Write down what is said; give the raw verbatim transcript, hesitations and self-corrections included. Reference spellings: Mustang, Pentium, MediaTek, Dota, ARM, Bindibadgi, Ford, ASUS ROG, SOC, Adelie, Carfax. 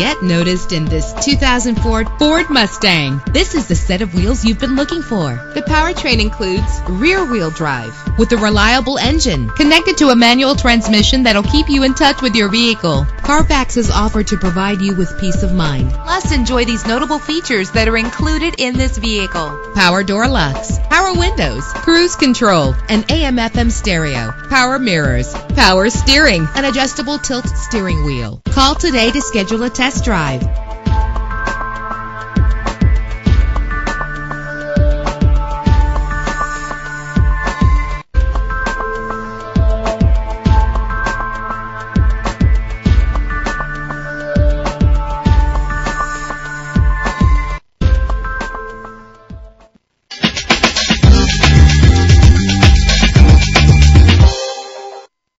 get noticed in this two thousand four Ford Mustang. This is the set of wheels you've been looking for. The powertrain includes rear-wheel drive with a reliable engine connected to a manual transmission that'll keep you in touch with your vehicle. Carfax is offered to provide you with peace of mind. Plus, enjoy these notable features that are included in this vehicle: power door locks, power windows, cruise control, an A M F M stereo, power mirrors, power steering, an adjustable tilt steering wheel. Call today to schedule a test drive.